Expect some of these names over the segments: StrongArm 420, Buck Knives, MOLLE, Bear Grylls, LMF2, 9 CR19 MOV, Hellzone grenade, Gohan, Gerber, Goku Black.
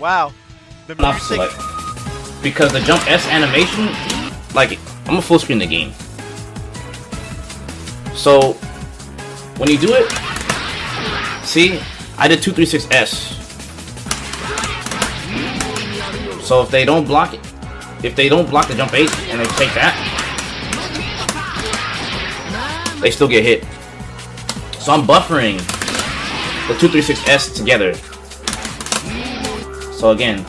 Wow. The music. Because the jump S animation, like, I'm gonna full screen the game. So when you do it, see, I did 236S. So if they don't block it, if they don't block the jump 8 and they take that, they still get hit. So I'm buffering the 236S together. So again.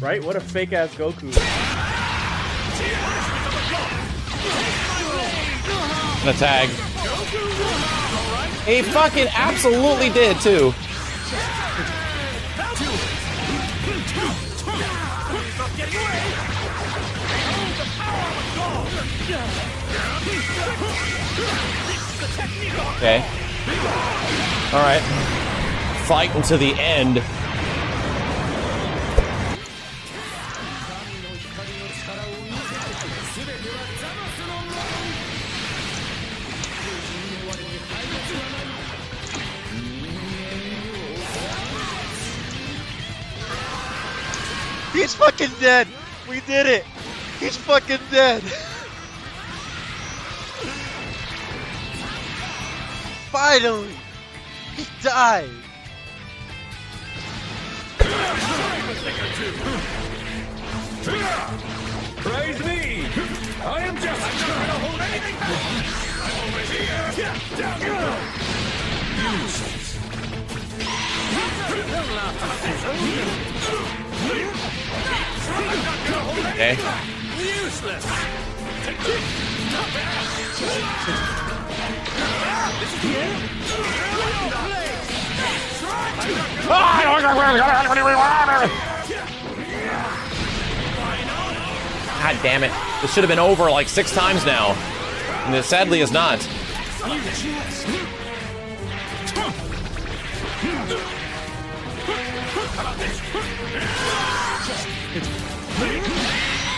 Right? What a fake ass Goku. The tag. He fucking absolutely did too. Okay. Alright. Fight until the end. He's fucking dead! We did it! He's fucking dead! Finally! He died! Praise me! I am just gonna hold anything back! I'm always here! Down! Okay. Useless. God damn it. This should have been over like 6 times now. And it sadly is not.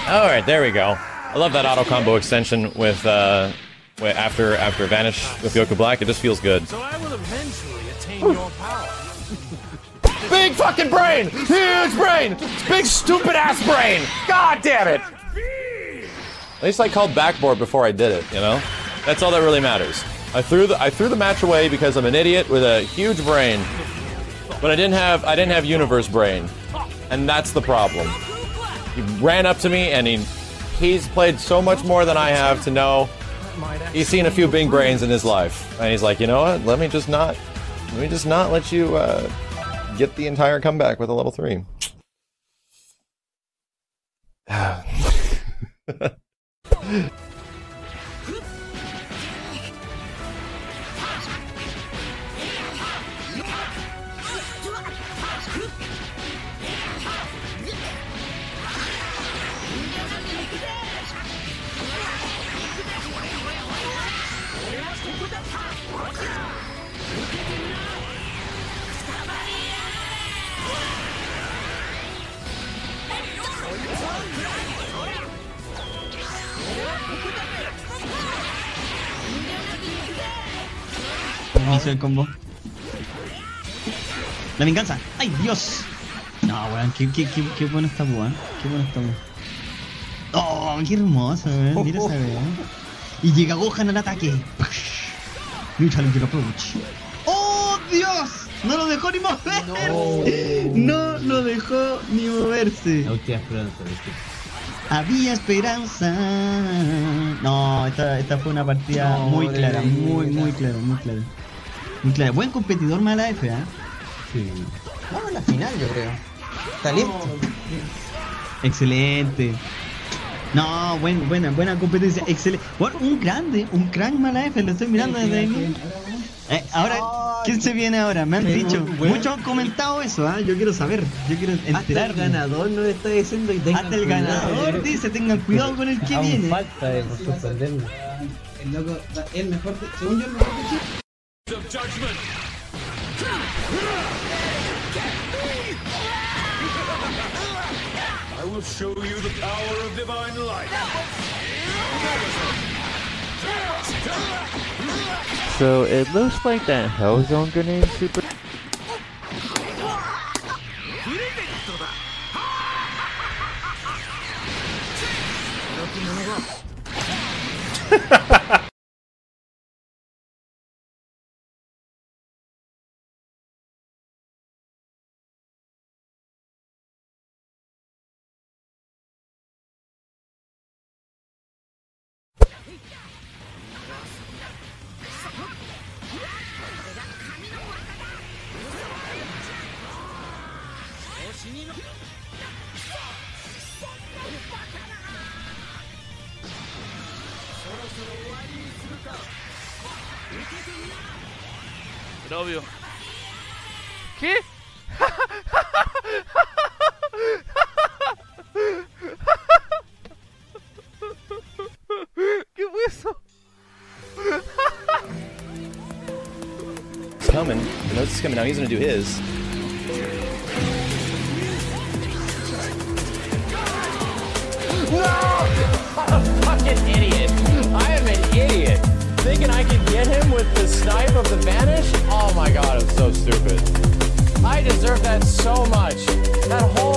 All right, there we go. I love that auto combo extension with after Vanish with Goku Black. It just feels good. So I will eventually attain your power. Big fucking brain, huge brain, big stupid ass brain. God damn it! At least I called backboard before I did it. You know, that's all that really matters. I threw the match away because I'm an idiot with a huge brain. But I didn't have universe brain, and that's the problem. He ran up to me, and he's played so much more than I have to know. He's seen a few big brains in his life, and he's like, you know what? Let me just not let you get the entire comeback with a level 3. Hizo el combo. La venganza. ¡Ay, Dios! No, weón, qué bueno está, weón. Qué bueno está, weón. ¡Oh, qué hermoso, weón! Mira esa, weón. Y llega Gohan al ataque. Neutral approach. ¡Oh, Dios! No lo dejó ni moverse. No lo dejó ni moverse. Había esperanza. Había esperanza. No, esta fue una partida muy clara. Muy clara, muy clara. Muy claro, buen competidor mala F, ¿eh? Sí. Vamos a la final, yo creo. Está listo. Oh, excelente. No, buena competencia. Excelente. Bueno, un gran mala F, lo estoy mirando desde ahí. Ahora. Oh. ¿Quién se viene ahora? Me han dicho. Bueno. Muchos han comentado eso, ¿eh? Yo quiero saber. Yo quiero enterarme. Hasta el ganador no le está diciendo. Y hasta el ganador dice, tengan cuidado con el que aún viene. Falta de por sorprenderme. El loco, el mejor, según yo, el mejor de Chile. I will show you the power of divine light. So it looks like that Hellzone grenade super. Pero obvio. ¿Qué? ¿Qué fue eso? It's coming. The notice is coming now. He's gonna do his. No! I'm a fucking idiot. I am an idiot. Thinking I could get him with the snipe of the vanish? Oh my god, I'm so stupid. I deserve that so much. That whole